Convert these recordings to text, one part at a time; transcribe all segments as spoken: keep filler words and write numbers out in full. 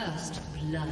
First blood.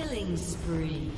Killing spree.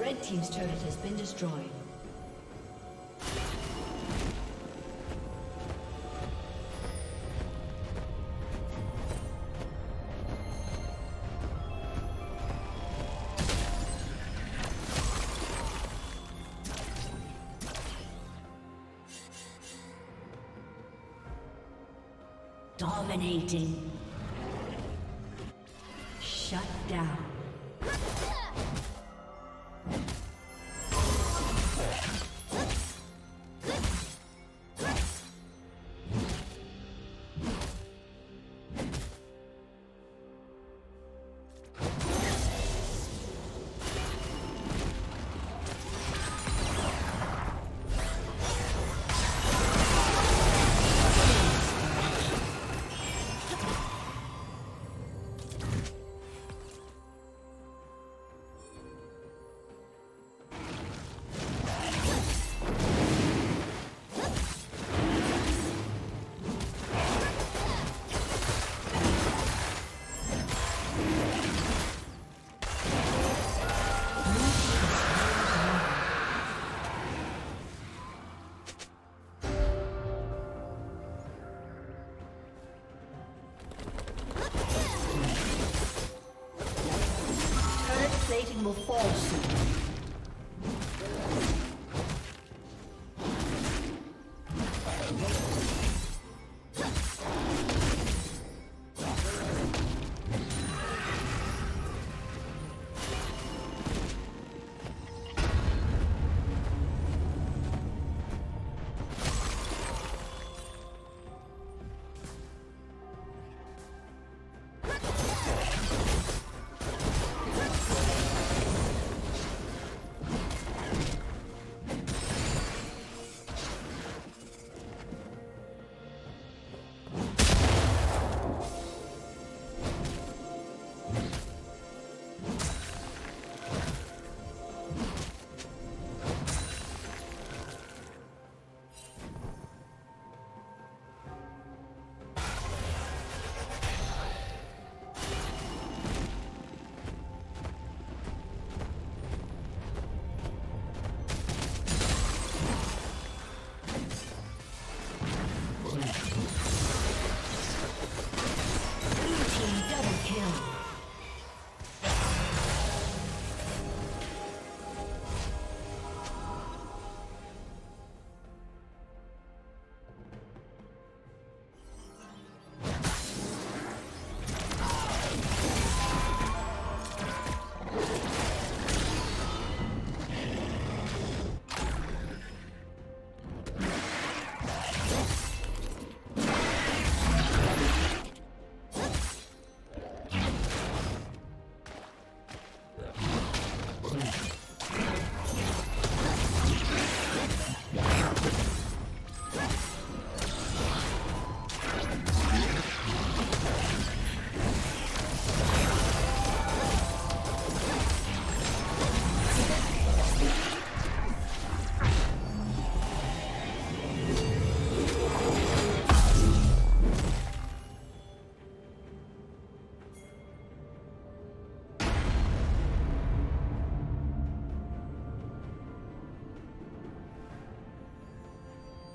Red team's turret has been destroyed. Dominating. Shut down. plating will fall soon.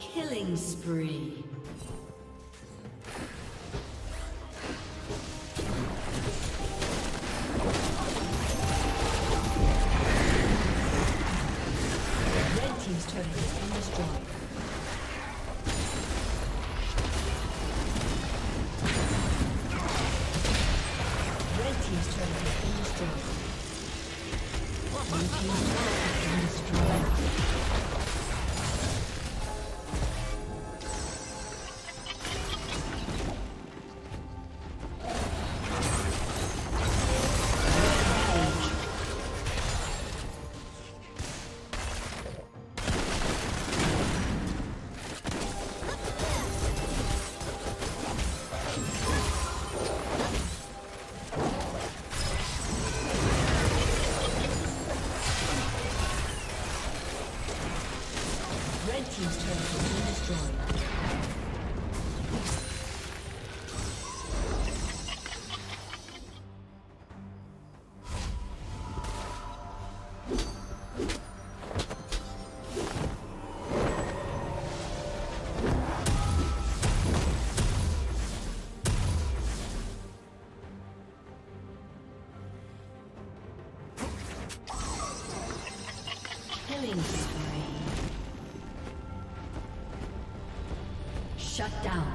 Killing spree. Shut down.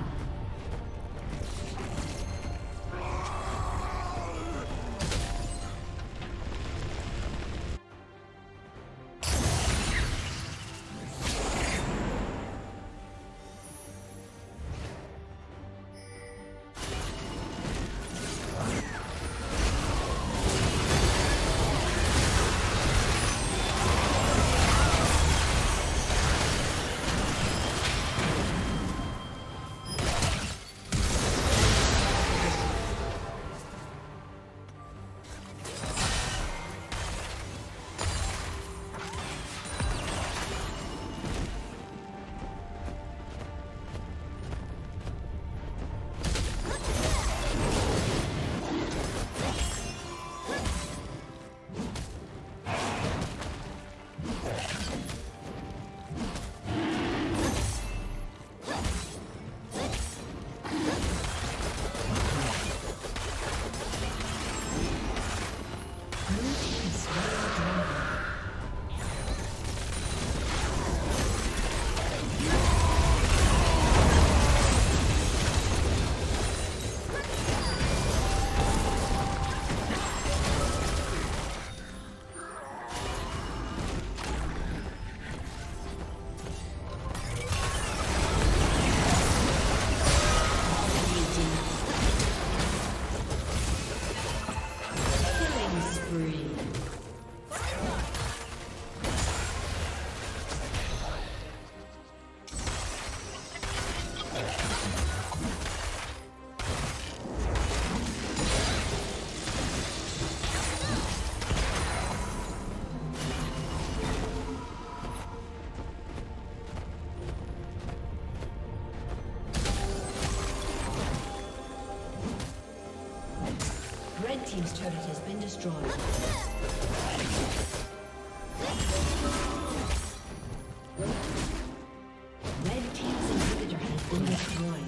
team's turret has been destroyed. Team's turret has been destroyed.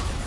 destroyed.